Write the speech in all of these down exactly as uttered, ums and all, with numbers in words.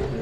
僕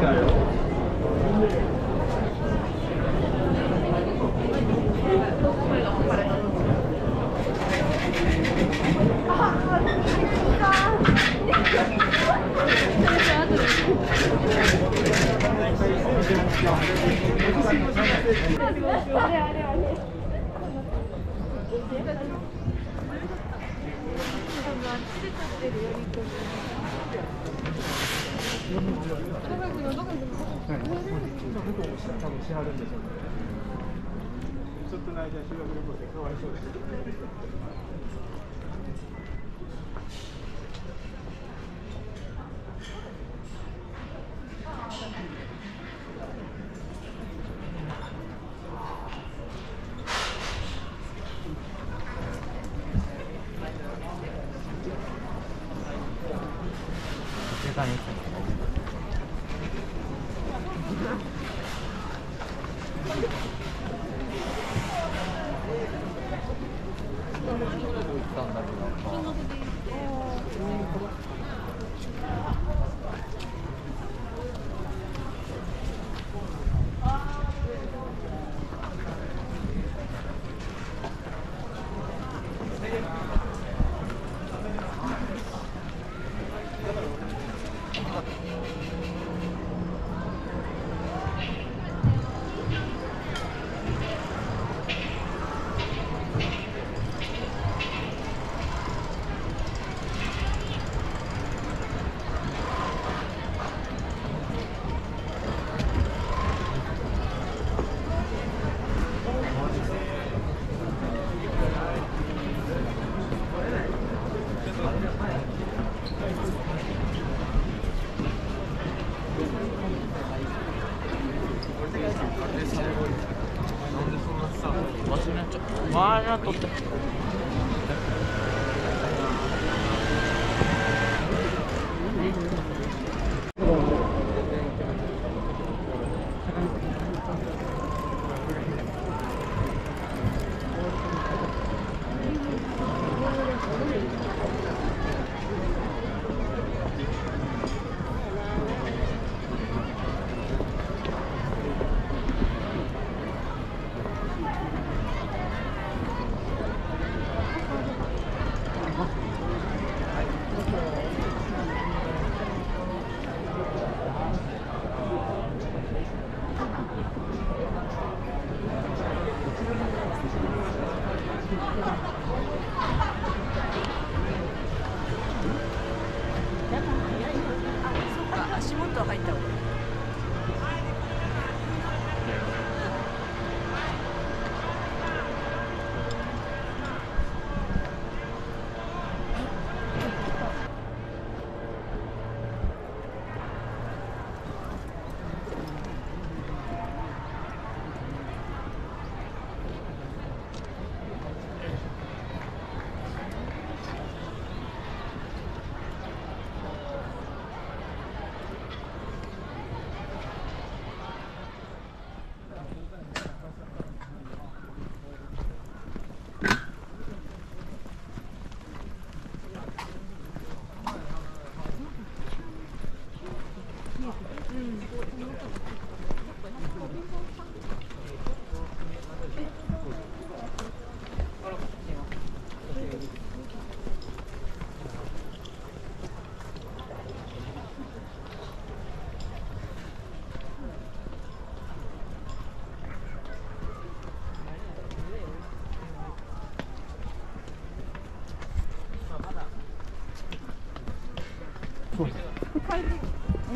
だよ。です。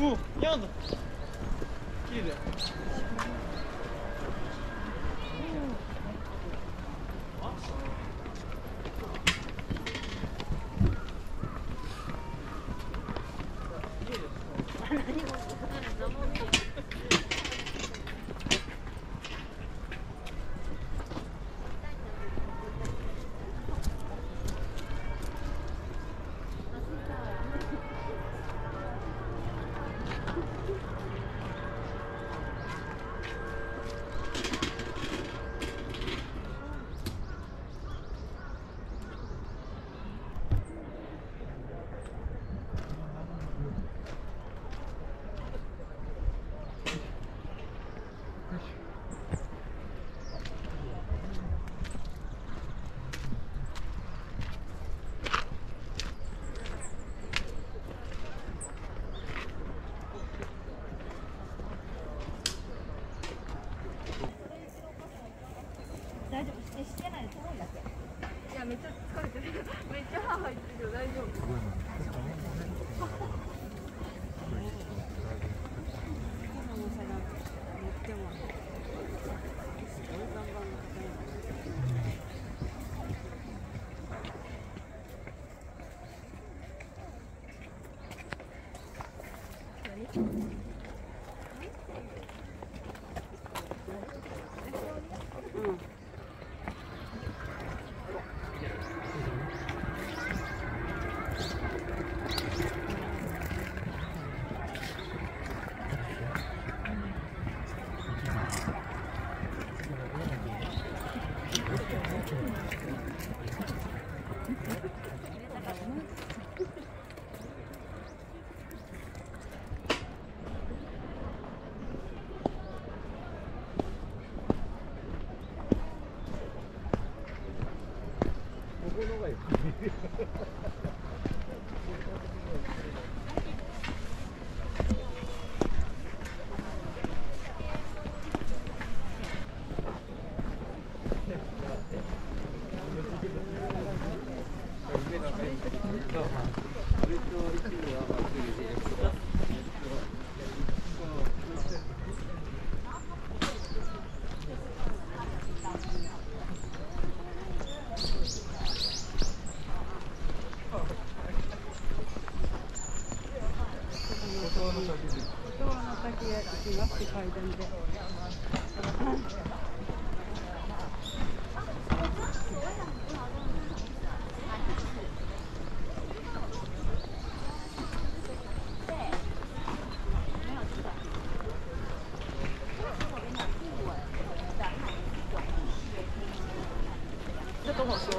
おお、やだ。綺麗だよ。めっちゃ疲れてる。めっちゃ歯入ってるけど大丈夫。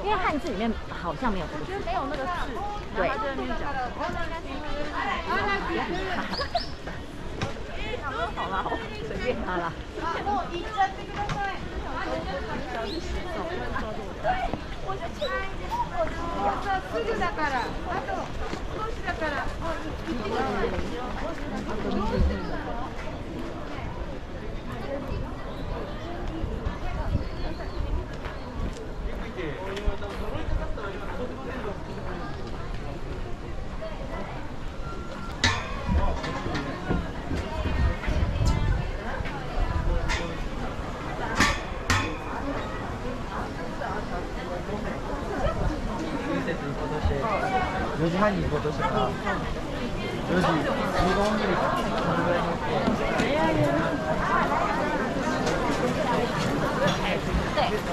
因为汉字里面好像没有这个字，没有那个字，对。好啦，随便他啦。よじはんに行こうとしたら对，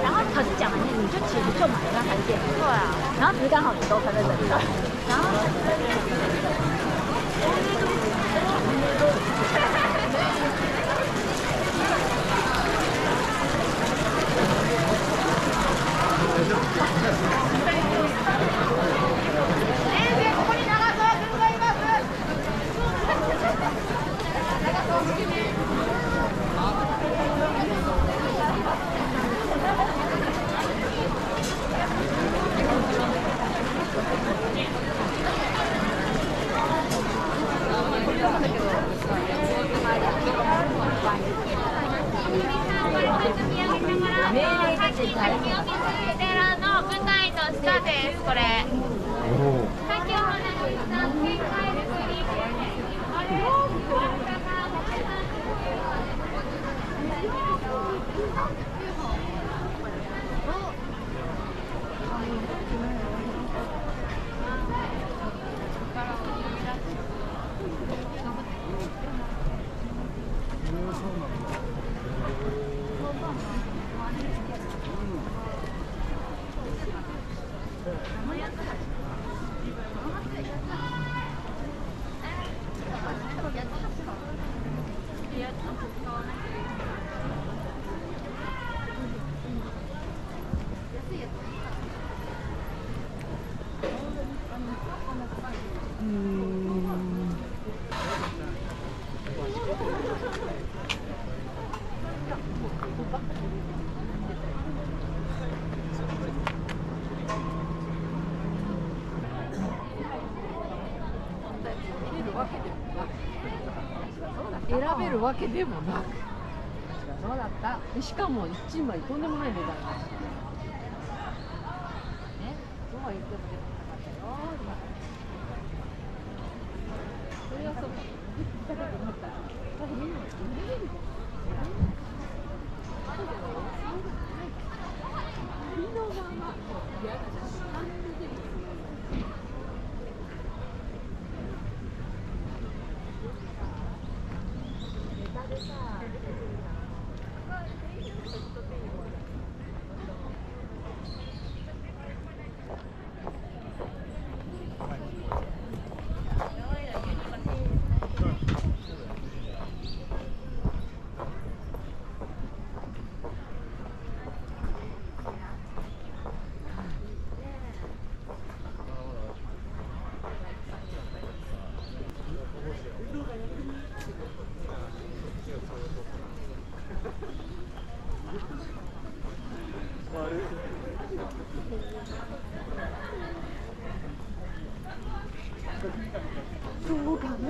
然后他就讲了，你就其实就买一张韩店，对啊，然后只是刚好你都分在这里了，然后。選べるわけでもなく、そうだった。しかも一枚とんでもない値段。ね、は言っても出てなかったよ。それはそう。だけど思った。多分みんな見れる。あるけど、ありのままやるじゃん。感じてる。ネタでさ。そうかな。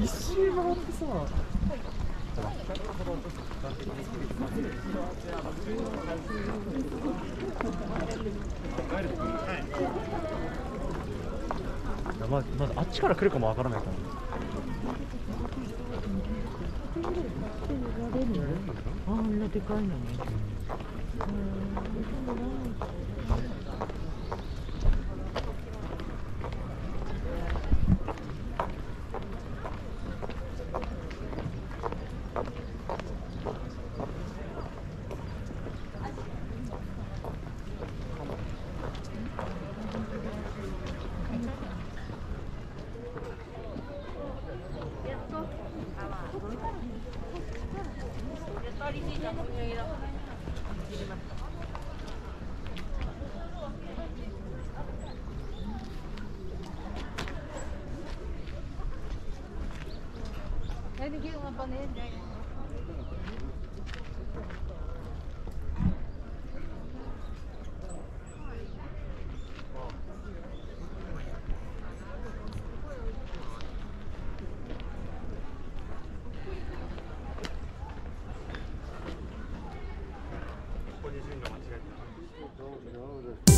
一周回ってさ、まず、まずあっちから来るかもわからないから。あんなでかいのね。No, no, no.